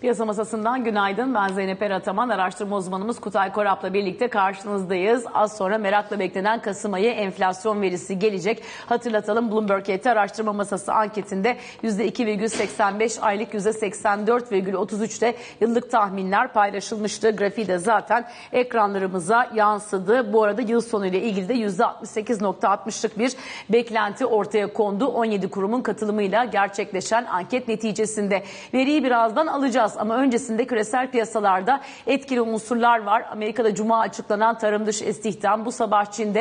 Piyasa Masası'ndan günaydın. Ben Zeynep Erataman, araştırma uzmanımız Kutay Korap'la birlikte karşınızdayız. Az sonra merakla beklenen Kasım ayı enflasyon verisi gelecek. Hatırlatalım, Bloomberg HT araştırma masası anketinde %2,85, aylık %84,33'te yıllık tahminler paylaşılmıştı. Grafiği de zaten ekranlarımıza yansıdı. Bu arada yıl sonu ile ilgili de %68,60'lık bir beklenti ortaya kondu. 17 kurumun katılımıyla gerçekleşen anket neticesinde. Veriyi birazdan alacağız. Ama öncesinde küresel piyasalarda etkili unsurlar var. Amerika'da cuma açıklanan tarım dışı istihdam, bu sabah Çin'de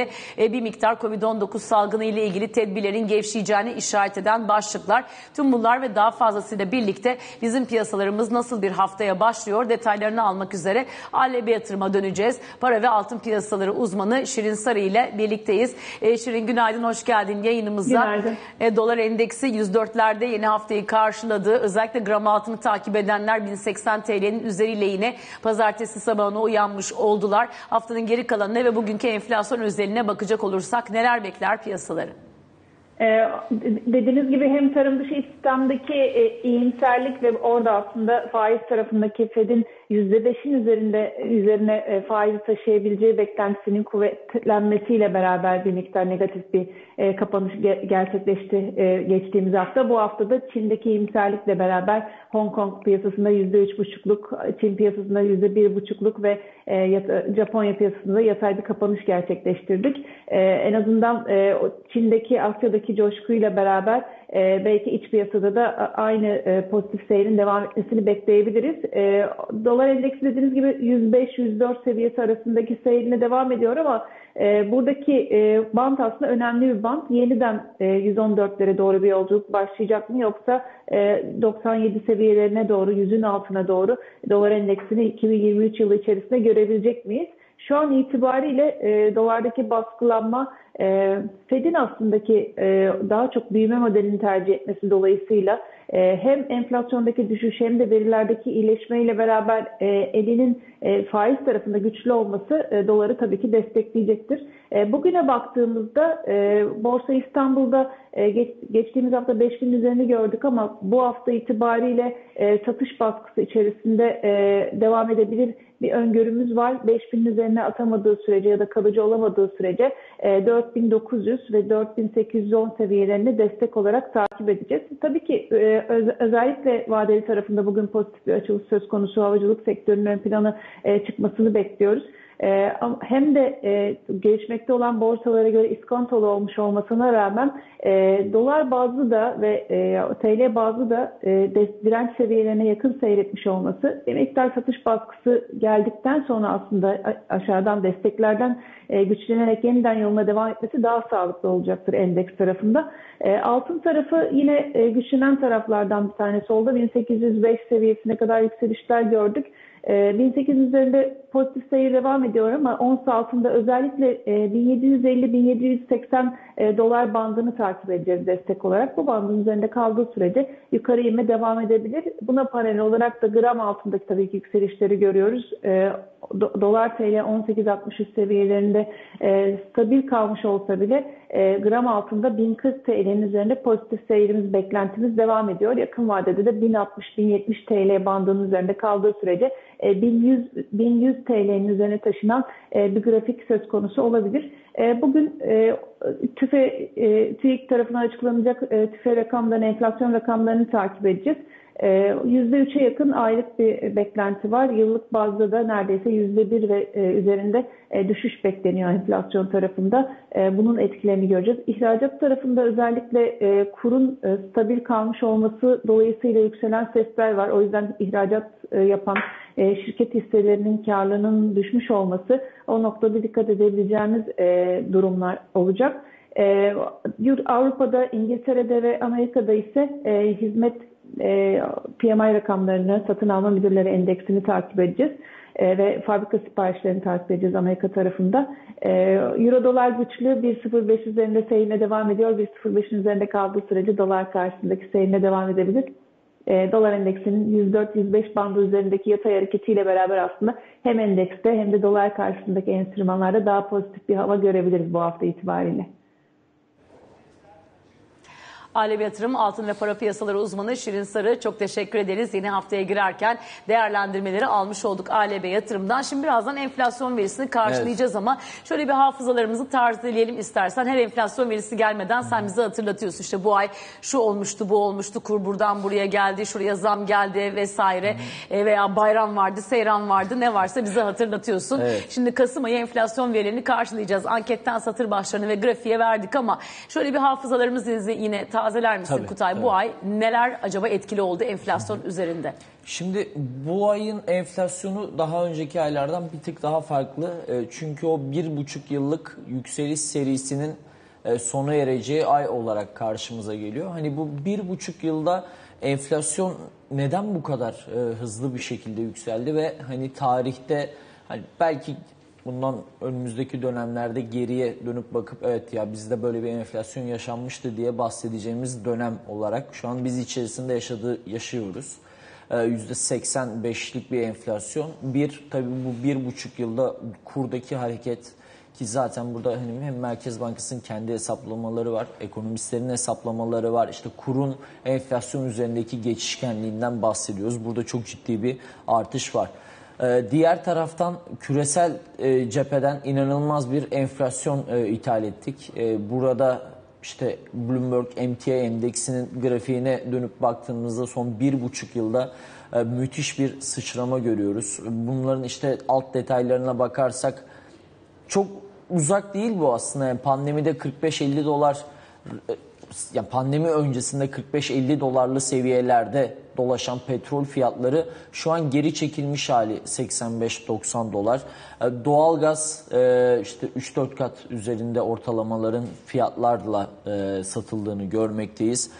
bir miktar Covid-19 salgını ile ilgili tedbirlerin gevşeyeceğini işaret eden başlıklar. Tüm bunlar ve daha fazlasıyla birlikte bizim piyasalarımız nasıl bir haftaya başlıyor detaylarını almak üzere Alev Yatırım'a döneceğiz. Para ve altın piyasaları uzmanı Şirin Sarı ile birlikteyiz. Şirin, günaydın, hoş geldin yayınımıza. Günaydın. Dolar endeksi 104'lerde yeni haftayı karşıladı. Özellikle gram altını takip edenler 1080 TL'nin üzeriyle yine pazartesi sabahına uyanmış oldular. Haftanın geri kalanına ve bugünkü enflasyon özeline bakacak olursak neler bekler piyasaları? Dediğiniz gibi hem tarım dışı istihdamdaki iyimserlik ve orada aslında faiz tarafındaki Fed'in %5'in üzerine faizi taşıyabileceği beklentisinin kuvvetlenmesiyle beraber bir miktar negatif bir kapanış gerçekleşti geçtiğimiz hafta. Bu hafta da Çin'deki iyimserlikle beraber Hong Kong piyasasında %3,5'luk, Çin piyasasında %1,5'luk ve Japonya piyasasında yatay bir kapanış gerçekleştirdik. En azından Çin'deki, Asya'daki coşkuyla beraber belki iç piyasada da aynı pozitif seyrin devam etmesini bekleyebiliriz. Dolar endeksi dediğiniz gibi 105-104 seviyesi arasındaki seyrine devam ediyor ama buradaki bant aslında önemli bir bant. Yeniden 114'lere doğru bir yolculuk başlayacak mı, yoksa 97 seviyelerine doğru, 100'ün altına doğru dolar endeksini 2023 yılı içerisinde görebilecek miyiz? Şu an itibariyle dolardaki baskılanma Fed'in aslındaki daha çok büyüme modelini tercih etmesi dolayısıyla hem enflasyondaki düşüş hem de verilerdeki iyileşmeyle beraber elinin faiz tarafında güçlü olması doları tabii ki destekleyecektir. Bugüne baktığımızda Borsa İstanbul'da geçtiğimiz hafta 5000 üzerini gördük ama bu hafta itibariyle satış baskısı içerisinde devam edebilir bir öngörümüz var. 5000'in üzerine atamadığı sürece ya da kalıcı olamadığı sürece 4900 ve 4810 seviyelerine destek olarak takip edeceğiz. Tabii ki özellikle vadeli tarafında bugün pozitif bir açılış söz konusu, havacılık sektörünün ön plana çıkmasını bekliyoruz. Hem de gelişmekte olan borsalara göre iskontolu olmuş olmasına rağmen dolar bazlı da ve TL bazlı da direnç seviyelerine yakın seyretmiş olması, emektar satış baskısı geldikten sonra aslında aşağıdan desteklerden güçlenerek yeniden yoluna devam etmesi daha sağlıklı olacaktır endeks tarafında. Altın tarafı yine güçlenen taraflardan bir tanesi oldu. 1805 seviyesine kadar yükselişler gördük. 1800 üzerinde pozitif seyir devam ediyor ama ons altında özellikle 1750-1780 dolar bandını takip edeceğiz destek olarak. Bu bandın üzerinde kaldığı sürece yukarı inme devam edebilir. Buna paralel olarak da gram altındaki tabii ki yükselişleri görüyoruz. Dolar TL 18.63 seviyelerinde stabil kalmış olsa bile gram altında 1040 TL'nin üzerinde pozitif seyrimiz, beklentimiz devam ediyor. Yakın vadede de 1060-1070 TL bandının üzerinde kaldığı sürece 1100 TL'nin üzerine taşınan bir grafik söz konusu olabilir. Bugün TÜİK tarafından açıklanacak tüfe rakamlarını, enflasyon rakamlarını takip edeceğiz. %3'e yakın aylık bir beklenti var. Yıllık bazda da neredeyse %1 ve üzerinde düşüş bekleniyor enflasyon tarafında. Bunun etkilerini göreceğiz. İhracat tarafında özellikle kurun stabil kalmış olması dolayısıyla yükselen sesler var. O yüzden ihracat yapan şirket hisselerinin karlarının düşmüş olması, o noktada dikkat edebileceğimiz durumlar olacak. Avrupa'da, İngiltere'de ve Amerika'da ise hizmet PMI rakamlarını, satın alma müdürleri endeksini takip edeceğiz ve fabrika siparişlerini takip edeceğiz Amerika tarafında. Euro dolar güçlü, 1.05 üzerinde seyrine devam ediyor. 1.05'in üzerinde kaldığı sürece dolar karşısındaki seyrine devam edebilir. Dolar endeksinin 104-105 bandı üzerindeki yatay hareketiyle beraber aslında hem endekste hem de dolar karşısındaki enstrümanlarda daha pozitif bir hava görebiliriz bu hafta itibariyle. Alev Yatırım Altın ve Para Piyasaları uzmanı Şirin Sarı, çok teşekkür ederiz. Yeni haftaya girerken değerlendirmeleri almış olduk Alev Yatırım'dan. Şimdi birazdan enflasyon verisini karşılayacağız, evet. Ama şöyle bir hafızalarımızı tazeleyelim istersen. Her enflasyon verisi gelmeden sen bize hatırlatıyorsun. İşte bu ay şu olmuştu, bu olmuştu, kur buradan buraya geldi, şuraya zam geldi vesaire. Veya bayram vardı, seyran vardı, ne varsa bize hatırlatıyorsun. Evet. Şimdi Kasım ayı enflasyon verilerini karşılayacağız. Anketten satır başlarını ve grafiğe verdik ama şöyle bir hafızalarımızı yine tazeler misin Kutay? Tabii. Bu ay neler acaba etkili oldu enflasyon üzerinde? Şimdi bu ayın enflasyonu daha önceki aylardan bir tık daha farklı. Çünkü o 1,5 yıllık yükseliş serisinin sona ereceği ay olarak karşımıza geliyor. Hani bu 1,5 yılda enflasyon neden bu kadar hızlı bir şekilde yükseldi ve hani tarihte hani belki bundan önümüzdeki dönemlerde geriye dönüp bakıp evet ya bizde böyle bir enflasyon yaşanmıştı diye bahsedeceğimiz dönem olarak şu an biz içerisinde yaşıyoruz. %85'lik bir enflasyon. Tabii bu 1,5 yılda kurdaki hareket ki zaten burada hani hem Merkez Bankası'nın kendi hesaplamaları var, ekonomistlerin hesaplamaları var. İşte kurun enflasyon üzerindeki geçişkenliğinden bahsediyoruz. Burada çok ciddi bir artış var. Diğer taraftan küresel cepheden inanılmaz bir enflasyon ithal ettik. Burada işte Bloomberg HT endeksinin grafiğine dönüp baktığımızda son 1,5 yılda müthiş bir sıçrama görüyoruz. Bunların işte alt detaylarına bakarsak çok uzak değil bu aslında. Yani pandemide 45-50 dolar, yani pandemi öncesinde 45-50 dolarlı seviyelerde dolaşan petrol fiyatları şu an geri çekilmiş hali 85-90 dolar. Doğalgaz işte 3-4 kat üzerinde ortalamaların fiyatlarla satıldığını görmekteyiz.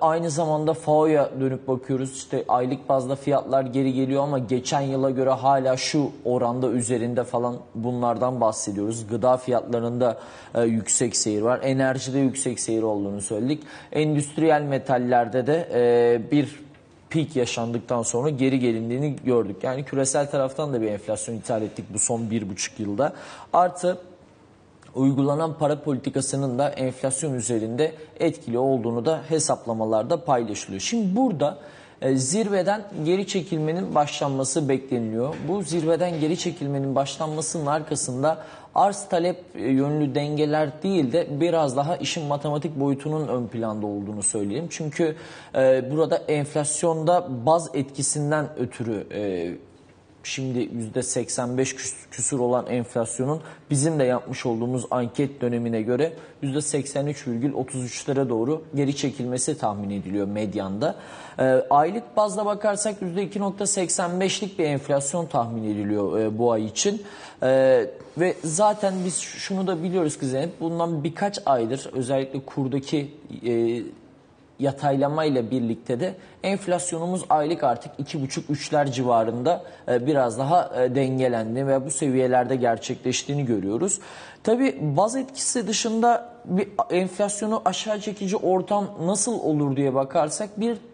Aynı zamanda FAO'ya dönüp bakıyoruz. İşte aylık bazda fiyatlar geri geliyor ama geçen yıla göre hala şu oranda üzerinde falan, bunlardan bahsediyoruz. Gıda fiyatlarında yüksek seyir var. Enerjide yüksek seyir olduğunu söyledik. Endüstriyel metallerde de bir pik yaşandıktan sonra geri gelindiğini gördük. Yani küresel taraftan da bir enflasyon ithal ettik bu son 1,5 yılda. Artı uygulanan para politikasının da enflasyon üzerinde etkili olduğunu da hesaplamalarda paylaşılıyor. Şimdi burada zirveden geri çekilmenin başlanması bekleniliyor. Bu zirveden geri çekilmenin başlanmasının arkasında arz talep yönlü dengeler değil de biraz daha işin matematik boyutunun ön planda olduğunu söyleyeyim. Çünkü burada enflasyonda baz etkisinden ötürü şimdi %85 küsur olan enflasyonun bizim de yapmış olduğumuz anket dönemine göre %83,33'lere doğru geri çekilmesi tahmin ediliyor medyanda. Aylık bazda bakarsak %2,85'lik bir enflasyon tahmin ediliyor bu ay için. Ve zaten biz şunu da biliyoruz ki Zeynep, bundan birkaç aydır özellikle kurdaki yataylamayla birlikte de enflasyonumuz aylık artık 2,5-3'ler civarında biraz daha dengelendi ve bu seviyelerde gerçekleştiğini görüyoruz. Tabii baz etkisi dışında bir enflasyonu aşağı çekici ortam nasıl olur diye bakarsak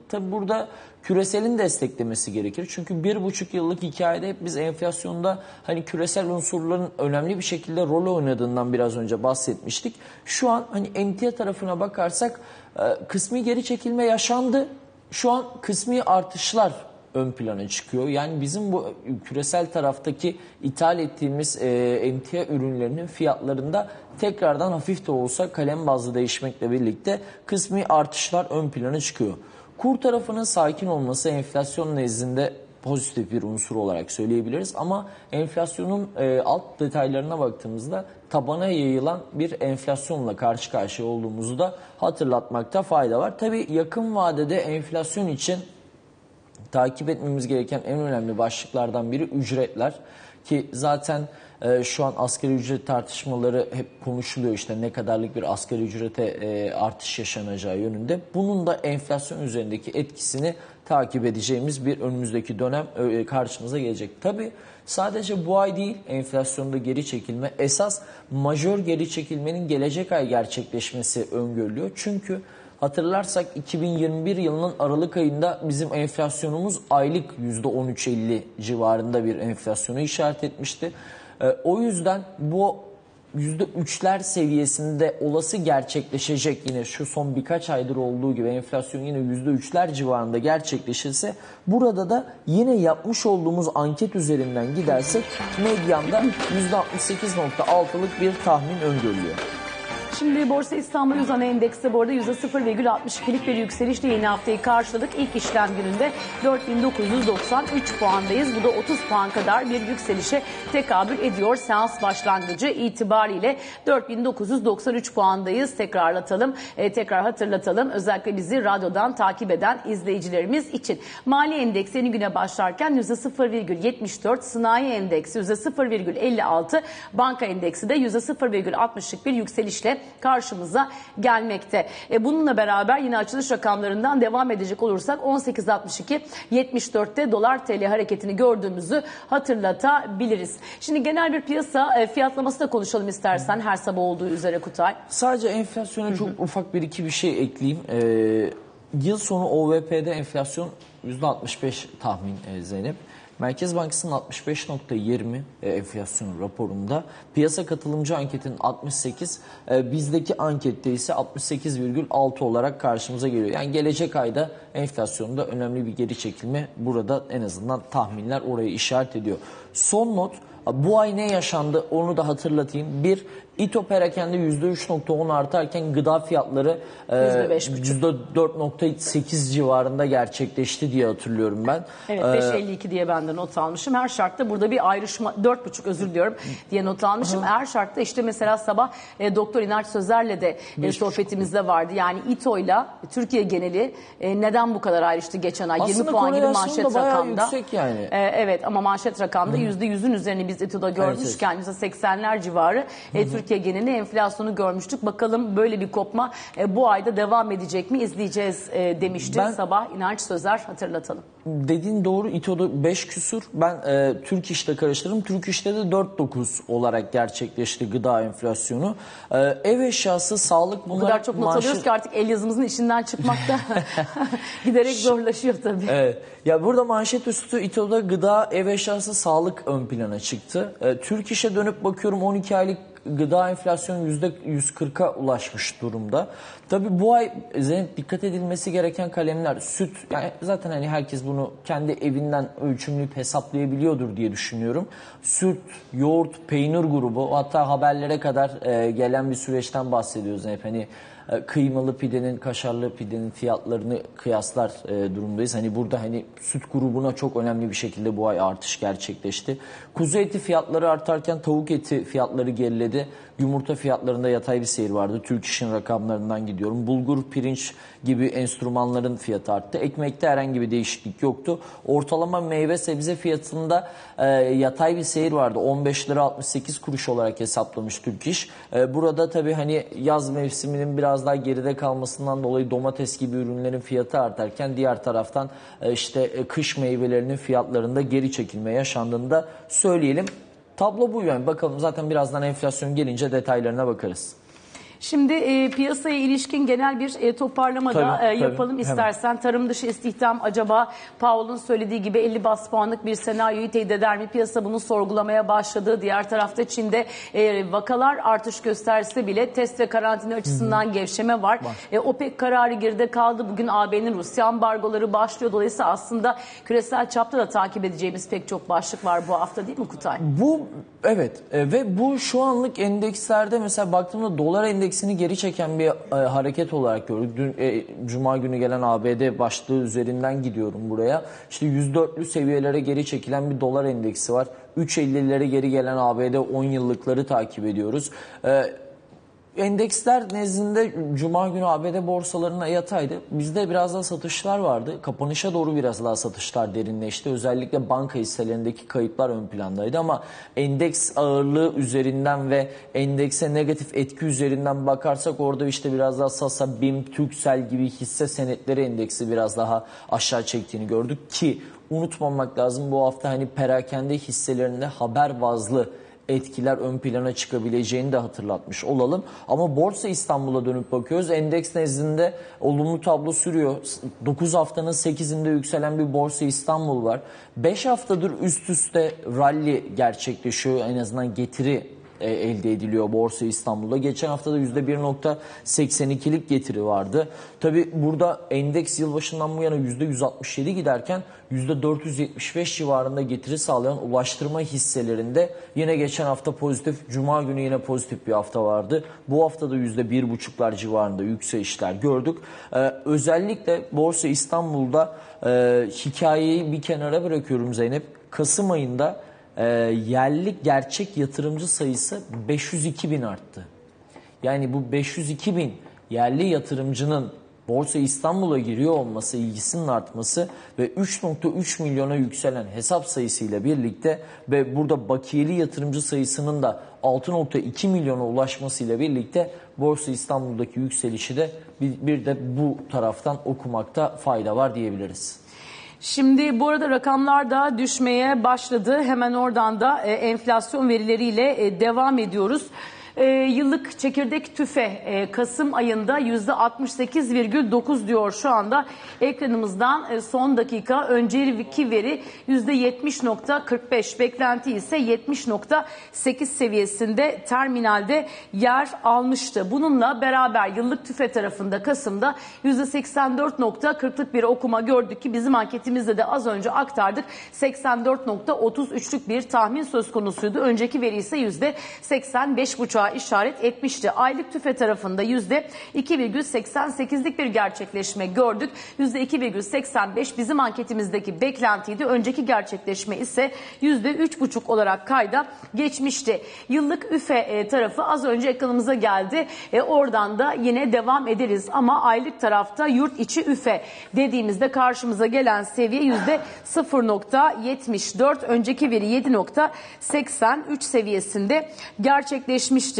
tabii burada küreselin desteklemesi gerekir. Çünkü 1,5 yıllık hikayede hep biz enflasyonda hani küresel unsurların önemli bir şekilde rol oynadığından biraz önce bahsetmiştik. Şu an hani emtia tarafına bakarsak kısmi geri çekilme yaşandı. Şu an kısmi artışlar ön plana çıkıyor. Yani bizim bu küresel taraftaki ithal ettiğimiz emtia ürünlerinin fiyatlarında tekrardan hafif de olsa kalem bazlı değişmekle birlikte kısmi artışlar ön plana çıkıyor. Kur tarafının sakin olması enflasyon nezdinde pozitif bir unsur olarak söyleyebiliriz. Ama enflasyonun alt detaylarına baktığımızda tabana yayılan bir enflasyonla karşı karşıya olduğumuzu da hatırlatmakta fayda var. Tabii yakın vadede enflasyon için takip etmemiz gereken en önemli başlıklardan biri ücretler. Ki zaten şu an asgari ücret tartışmaları hep konuşuluyor, işte ne kadarlık bir asgari ücrete artış yaşanacağı yönünde. Bunun da enflasyon üzerindeki etkisini takip edeceğimiz bir önümüzdeki dönem karşımıza gelecek. Tabii sadece bu ay değil enflasyonda geri çekilme, esas majör geri çekilmenin gelecek ay gerçekleşmesi öngörülüyor. Çünkü hatırlarsak 2021 yılının Aralık ayında bizim enflasyonumuz aylık %13,50 civarında bir enflasyonu işaret etmişti. O yüzden bu %3'ler seviyesinde olası gerçekleşecek, yine şu son birkaç aydır olduğu gibi enflasyon yine %3'ler civarında gerçekleşirse, burada da yine yapmış olduğumuz anket üzerinden gidersek medyanda %68.6'lık bir tahmin öngörülüyor. Şimdi Borsa İstanbul Uzan Endeksi bu arada %0,62'lik bir yükselişle yeni haftayı karşıladık. İlk işlem gününde 4993 puandayız. Bu da 30 puan kadar bir yükselişe tekabül ediyor. Seans başlangıcı itibariyle 4993 puandayız. Tekrar hatırlatalım. Özellikle bizi radyodan takip eden izleyicilerimiz için. Mali Endeksi yeni güne başlarken %0,74, Sanayi Endeksi %0,56, Banka Endeksi de %0,60'lık bir yükselişle karşımıza gelmekte. Bununla beraber yine açılış rakamlarından devam edecek olursak 18.62.74'te dolar TL hareketini gördüğümüzü hatırlatabiliriz. Şimdi genel bir piyasa fiyatlaması da konuşalım istersen, her sabah olduğu üzere Kutay. Sadece enflasyona çok ufak bir şey ekleyeyim. Yıl sonu OVP'de enflasyon %65 tahmin Zeynep. Merkez Bankası'nın 65.20 enflasyon raporunda, piyasa katılımcı anketinin 68, bizdeki ankette ise 68,6 olarak karşımıza geliyor. Yani gelecek ayda enflasyonda önemli bir geri çekilme, burada en azından tahminler orayı işaret ediyor. Son not, bu ay ne yaşandı onu da hatırlatayım. Bir, İTO perakende %3.10 artarken gıda fiyatları %4.8 civarında gerçekleşti diye hatırlıyorum ben. Evet, 5.52 diye ben de not almışım. Her şartta burada bir ayrışma, 4.5 özür diliyorum diye not almışım. Her şartta işte mesela sabah Doktor İnanç Sözer'le de sohbetimizde vardı. Yani İTO'yla Türkiye geneli neden bu kadar ayrıştı geçen ay? Aslında 20 puan gibi manşet rakamda. Yani. Evet ama manşet rakamda %100'ün üzerine biz İTO'da görmüşken %80'ler civarı Türkiye genelinde enflasyonu görmüştük. Bakalım böyle bir kopma bu ayda devam edecek mi, izleyeceğiz demişti sabah İnanç Sözer, hatırlatalım. Dediğin doğru, İTO'da 5 küsur. Ben Türk İş'te karıştırdım. Türk İş'te de 4.9 olarak gerçekleşti gıda enflasyonu. Ev eşyası, sağlık, bunlar... O kadar çok not alıyoruz ki artık el yazımızın içinden çıkmakta giderek zorlaşıyor tabii. Evet. Ya burada manşet üstü İTO'da gıda, ev eşyası, sağlık ön plana çıktı. Türk İş'e dönüp bakıyorum, 12 aylık gıda enflasyonu %140'a ulaşmış durumda. Tabii bu ay dikkat edilmesi gereken kalemler süt. Yani zaten hani herkes bunu kendi evinden ölçümleyip hesaplayabiliyordur diye düşünüyorum. Süt, yoğurt, peynir grubu, hatta haberlere kadar gelen bir süreçten bahsediyoruz. Hani kıymalı pidenin, kaşarlı pidenin fiyatlarını kıyaslar durumdayız. Hani burada hani süt grubuna çok önemli bir şekilde bu ay artış gerçekleşti. Kuzu eti fiyatları artarken tavuk eti fiyatları geriledi. Yumurta fiyatlarında yatay bir seyir vardı. Türk İş'in rakamlarından gidiyorum. Bulgur, pirinç gibi enstrümanların fiyatı arttı. Ekmekte herhangi bir değişiklik yoktu. Ortalama meyve sebze fiyatında yatay bir seyir vardı. 15 lira 68 kuruş olarak hesaplamış Türk İş. Burada tabii hani yaz mevsiminin biraz daha geride kalmasından dolayı domates gibi ürünlerin fiyatı artarken diğer taraftan işte kış meyvelerinin fiyatlarında geri çekilme yaşandığını da söyleyelim. Tablo bu yani. Bakalım, zaten birazdan enflasyon gelince detaylarına bakarız. Şimdi piyasaya ilişkin genel bir toparlama da yapalım istersen. Hemen. Tarım dışı istihdam, acaba Powell'ın söylediği gibi 50 bas puanlık bir senaryoyu teyit eder mi? Piyasa bunu sorgulamaya başladı. Diğer tarafta Çin'de vakalar artış gösterse bile test ve karantina açısından gevşeme var. OPEC kararı geride kaldı. Bugün AB'nin Rusya ambargoları başlıyor. Dolayısıyla aslında küresel çapta da takip edeceğimiz pek çok başlık var bu hafta, değil mi Kutay? Bu evet ve bu şu anlık endekslerde mesela baktığımda dolar endeksini geri çeken bir hareket olarak gördük. Dün, Cuma günü gelen ABD başlığı üzerinden gidiyorum buraya. İşte 104'lü seviyelere geri çekilen bir dolar endeksi var. 3.50'lere geri gelen ABD 10 yıllıkları takip ediyoruz. Endeksler nezdinde Cuma günü ABD borsalarına yataydı. Bizde biraz daha satışlar vardı. Kapanışa doğru biraz daha satışlar derinleşti. Özellikle banka hisselerindeki kayıplar ön plandaydı ama endeks ağırlığı üzerinden ve endekse negatif etki üzerinden bakarsak orada işte biraz daha Sasa, BİM, Türksel gibi hisse senetleri endeksi biraz daha aşağı çektiğini gördük ki unutmamak lazım, bu hafta hani perakende hisselerinde haber bazlı etkiler ön plana çıkabileceğini de hatırlatmış olalım. Ama Borsa İstanbul'a dönüp bakıyoruz. Endeks nezdinde olumlu tablo sürüyor. 9 haftanın 8'inde yükselen bir Borsa İstanbul var. 5 haftadır üst üste rally gerçekleşiyor. En azından getiri elde ediliyor Borsa İstanbul'da. Geçen hafta da %1,82'lik getiri vardı. Tabi burada endeks yılbaşından bu yana %167 giderken %475 civarında getiri sağlayan ulaştırma hisselerinde yine geçen hafta pozitif, cuma günü yine pozitif bir hafta vardı. Bu hafta da %1,5'lar civarında yükselişler gördük. Özellikle Borsa İstanbul'da hikayeyi bir kenara bırakıyorum Zeynep. Kasım ayında yerlik gerçek yatırımcı sayısı 502 bin arttı. Yani bu 502 bin yerli yatırımcının Borsa İstanbul'a giriyor olması, ilgisinin artması ve 3,3 milyona yükselen hesap sayısıyla birlikte ve burada bakiyeli yatırımcı sayısının da 6,2 milyona ulaşmasıyla birlikte Borsa İstanbul'daki yükselişi de bir de bu taraftan okumakta fayda var diyebiliriz. Şimdi bu arada rakamlar da düşmeye başladı. Hemen oradan da enflasyon verileriyle devam ediyoruz. Yıllık çekirdek tüfe Kasım ayında %68,9 diyor şu anda. Ekranımızdan son dakika önceki veri %70,45. Beklenti ise 70,8 seviyesinde terminalde yer almıştı. Bununla beraber yıllık tüfe tarafında Kasım'da %84,40'lık bir okuma gördük ki bizim anketimizde de az önce aktardık. 84,33'lük bir tahmin söz konusuydu. Önceki veri ise %85,5'a işaret etmişti. Aylık tüfe tarafında %2,88'lik bir gerçekleşme gördük. %2,85 bizim anketimizdeki beklentiydi. Önceki gerçekleşme ise %3,5 olarak kayda geçmişti. Yıllık üfe tarafı az önce ekranımıza geldi. Oradan da yine devam ederiz. Ama aylık tarafta yurt içi üfe dediğimizde karşımıza gelen seviye %0,74. Önceki veri 7,83 seviyesinde gerçekleşmişti.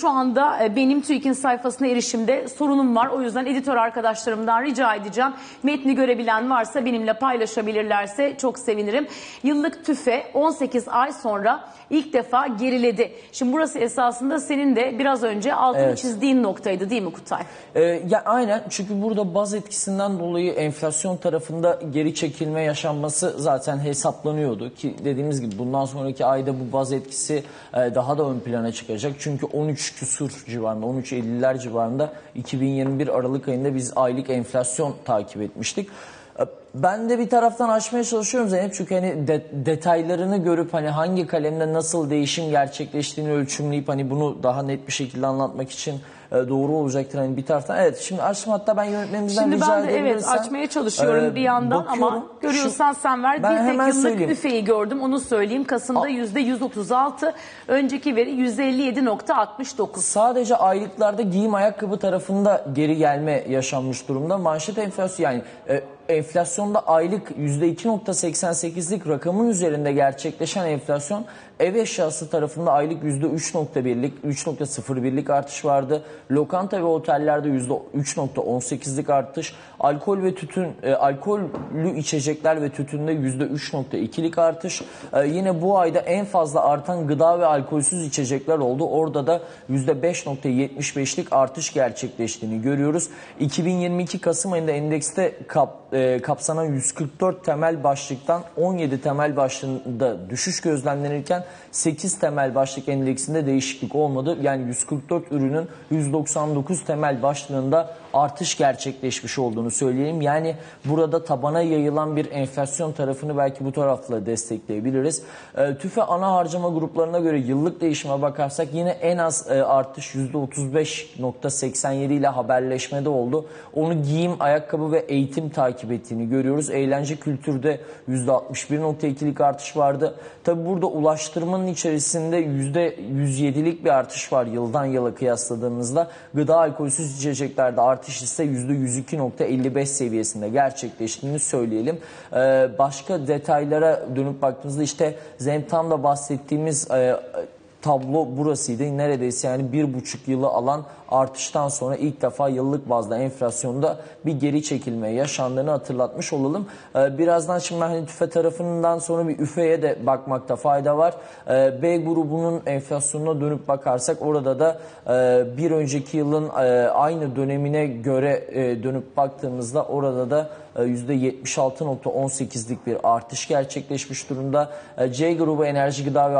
Şu anda benim TÜİK'in sayfasına erişimde sorunum var. O yüzden editör arkadaşlarımdan rica edeceğim. Metni görebilen varsa benimle paylaşabilirlerse çok sevinirim. Yıllık tüfe 18 ay sonra ilk defa geriledi. Şimdi burası esasında senin de biraz önce altını çizdiğin noktaydı değil mi Kutay? Ya aynen, çünkü burada baz etkisinden dolayı enflasyon tarafında geri çekilme yaşanması zaten hesaplanıyordu. Ki dediğimiz gibi bundan sonraki ayda bu baz etkisi daha da ön plana çıkacak. Çünkü 13 küsur civarında, 13,50'ler civarında 2021 Aralık ayında biz aylık enflasyon takip etmiştik. Ben de bir taraftan açmaya çalışıyorum Zeynep, çünkü hani detaylarını görüp hani hangi kalemde nasıl değişim gerçekleştiğini ölçümleyip hani bunu daha net bir şekilde anlatmak için doğru olacaktır hani bir taraftan. Evet, şimdi açtım, hatta ben yönetmenimizden rica edebilirsem. Şimdi ben de evet açmaya çalışıyorum bir yandan ama görüyorsan sen ver. Ben bir tek yıllık üfeyi gördüm, onu söyleyeyim. Kasım'da %136, önceki veri %57,69. Sadece aylıklarda giyim ayakkabı tarafında geri gelme yaşanmış durumda. Manşet enflasyon, yani enflasyonda aylık %2,88'lik rakamın üzerinde gerçekleşen enflasyon, ev eşyası tarafında aylık %3,01'lik artış vardı. Lokanta ve otellerde %3,18'lik artış, alkol ve tütün, alkollü içecekler ve tütünde %3,2'lik artış. Yine bu ayda en fazla artan gıda ve alkolsüz içecekler oldu. Orada da %5,75'lik artış gerçekleştiğini görüyoruz. 2022 Kasım ayında endekste kapsanan 144 temel başlıktan 17 temel başlığında düşüş gözlemlenirken 8 temel başlık endeksinde değişiklik olmadı. Yani 144 ürünün 199 temel başlığında artış gerçekleşmiş olduğunu söyleyeyim. Yani burada tabana yayılan bir enflasyon tarafını belki bu tarafla destekleyebiliriz. TÜFE ana harcama gruplarına göre yıllık değişime bakarsak yine en az artış %35,87 ile haberleşmede oldu. Onu giyim, ayakkabı ve eğitim takip ettiğini görüyoruz. Eğlence kültürde %61,2'lik artış vardı. Tabi burada ulaştırmanın içerisinde %107'lik bir artış var yıldan yıla kıyasladığımızda. Gıda, alkolsüz içeceklerde artış ise %102,55 seviyesinde gerçekleştiğini söyleyelim. Başka detaylara dönüp baktığımızda işte Zeynep tam da bahsettiğimiz tablo burasıydı. Neredeyse yani 1,5 yılı alan artıştan sonra ilk defa yıllık bazda enflasyonda bir geri çekilme yaşandığını hatırlatmış olalım. Birazdan şimdi hani tüfe tarafından sonra bir üfeye de bakmakta fayda var. B grubunun enflasyonuna dönüp bakarsak orada da bir önceki yılın aynı dönemine göre dönüp baktığımızda orada da %76.18'lik bir artış gerçekleşmiş durumda. C grubu enerji, gıda ve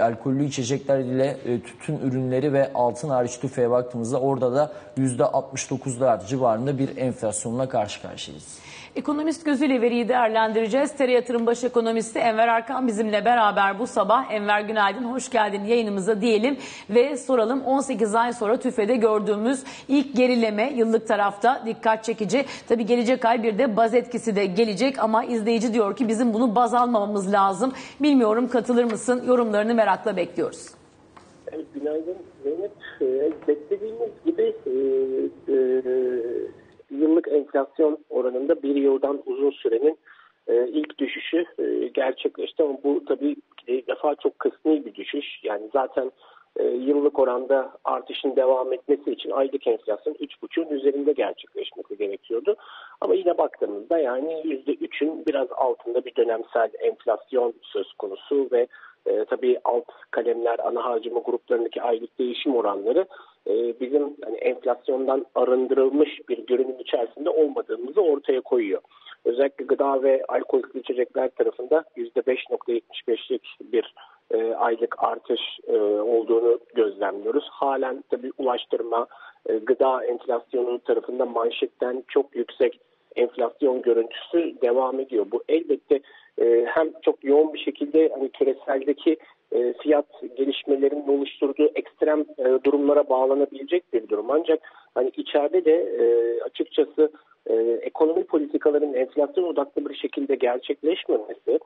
alkollü içecekler ile tütün ürünleri ve altın hariç tüfeğe baktığımızda orada da %69'lar civarında bir enflasyonla karşı karşıyayız. Ekonomist gözüyle veriyi değerlendireceğiz. TR Yatırım Baş Ekonomisti Enver Erkan bizimle beraber bu sabah. Enver, günaydın, hoş geldin yayınımıza diyelim ve soralım. 18 ay sonra TÜFE'de gördüğümüz ilk gerileme yıllık tarafta dikkat çekici. Tabii gelecek ay bir de baz etkisi de gelecek ama izleyici diyor ki bizim bunu baz almamamız lazım. Bilmiyorum, katılır mısın? Yorumlarını merakla bekliyoruz. Evet, günaydın Zeynep. Beklediğimiz gibi yıllık enflasyon oranında bir yıldan uzun sürenin ilk düşüşü gerçekleşti ama bu tabii ilk defa çok kısmi bir düşüş. Yani zaten yıllık oranda artışın devam etmesi için aylık enflasyon 3,5'ün üzerinde gerçekleşmesi gerekiyordu. Ama yine baktığımızda yani %3'ün biraz altında bir dönemsel enflasyon söz konusu ve tabii alt kalemler, ana harcama gruplarındaki aylık değişim oranları bizim hani enflasyondan arındırılmış bir görünüm içerisinde olmadığımızı ortaya koyuyor. Özellikle gıda ve alkollü içecekler tarafında %5.75'lik bir aylık artış olduğunu gözlemliyoruz. Halen tabii ulaştırma, gıda enflasyonu tarafında manşetten çok yüksek enflasyon görüntüsü devam ediyor. Bu elbette hem çok yoğun bir şekilde hani küreseldeki fiyat gelişmelerinin oluşturduğu ekstrem durumlara bağlanabilecek bir durum. Ancak hani içeride de açıkçası ekonomi politikalarının enflasyon odaklı bir şekilde gerçekleşmemesi,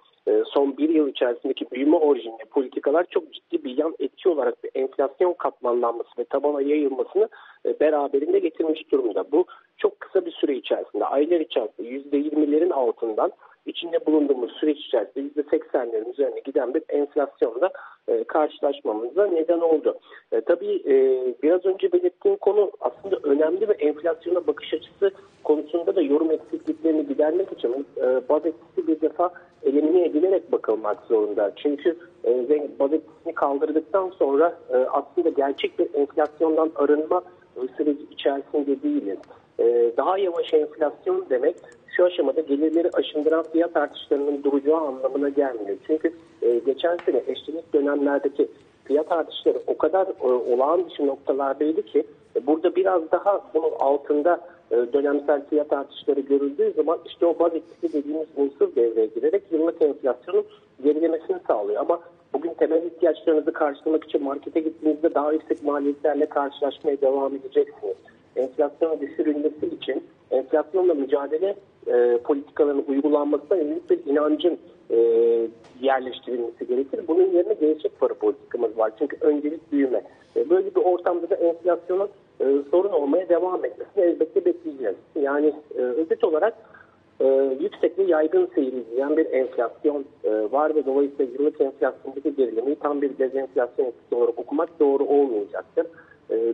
son bir yıl içerisindeki büyüme orijinli politikalar çok ciddi bir yan etki olarak bir enflasyon katmanlanması ve tabana yayılmasını beraberinde getirmiş durumda. Bu çok kısa bir süre içerisinde, aylar içerisinde %20'lerin altından içinde bulunduğumuz süreç içerisinde %80'lerin üzerine giden bir enflasyonla karşılaşmamıza neden oldu. Tabii biraz önce belirttiğim konu aslında önemli ve enflasyona bakış açısı konusunda da yorum eksikliklerini gidermek için baz etkisi bir defa elimine edilerek bakılmak zorunda. Çünkü baz etkisini kaldırdıktan sonra aslında gerçek bir enflasyondan arınma süreci içerisinde değiliz. Daha yavaş enflasyon demek şu aşamada gelirleri aşındıran fiyat artışlarının duracağı anlamına gelmiyor. Çünkü geçen sene eşitlik dönemlerdeki fiyat artışları o kadar olağan dışı noktalardaydı ki burada biraz daha bunun altında dönemsel fiyat artışları görüldüğü zaman işte o baz etkisi dediğimiz unsur devreye girerek yıllık enflasyonun gerilemesini sağlıyor. Ama bugün temel ihtiyaçlarınızı karşılamak için markete gittiğinizde daha yüksek maliyetlerle karşılaşmaya devam edeceksiniz. Enflasyonun düşürülmesi için enflasyonla mücadele politikalarının uygulanmasına yönelik bir inancın yerleştirilmesi gerekir. Bunun yerine gerçek para politikamız var. Çünkü öncelik büyüme. Böyle bir ortamda da enflasyonun sorun olmaya devam etmesini elbette bekleyeceğiz. Yani özet olarak yüksek ve yaygın seyir izleyen bir enflasyon var ve dolayısıyla yıllık enflasyondaki gerilemeyi tam bir dezenflasyon etkisi olarak okumak doğru olmayacaktır.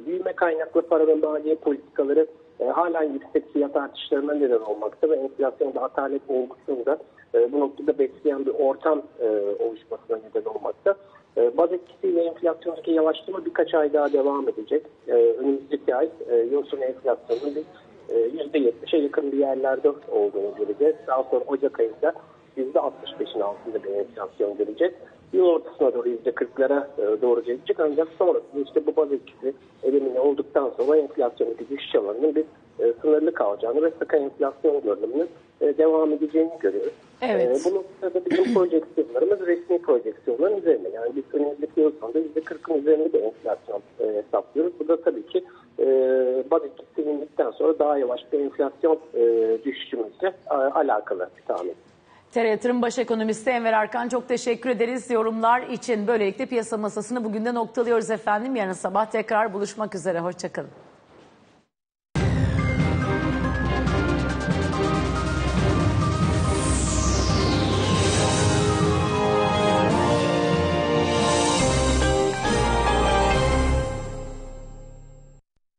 Büyüme kaynaklı para ve maliye politikaları halen yüksek fiyat artışlarına neden olmakta ve enflasyonda atalet olgusunda bu noktada besleyen bir ortam oluşmasına neden olmakta. Baz etkisiyle enflasyondaki yavaşlama birkaç ay daha devam edecek. Önümüzdeki ay yıl sonu enflasyonun %70'e yakın bir yerlerde olduğunu göreceğiz. Daha sonra Ocak ayında %65'in altında bir enflasyon göreceğiz. Yıl ortasına doğru %40'lara doğru gelecek ancak sonrasında işte bu baz etkisi elimine olduktan sonra enflasyondaki düşüş alanının bir sınırlı kalacağını ve sıkı enflasyon görünümünün devam edeceğini görüyoruz. Evet. Bu noktada bizim projeksiyonlarımız resmi projeksiyonların üzerinde. Yani biz önümüzdeki yıl sonunda %40'ın üzerinde bir enflasyon hesaplıyoruz. Bu da tabii ki baz etkisi indikten sonra daha yavaş bir enflasyon düşüşümüzle alakalı bir tahmin. TR Yatırım Baş Ekonomisti Enver Erkan, çok teşekkür ederiz yorumlar için. Böylelikle piyasa masasını bugün de noktalıyoruz efendim. Yarın sabah tekrar buluşmak üzere. Hoşçakalın.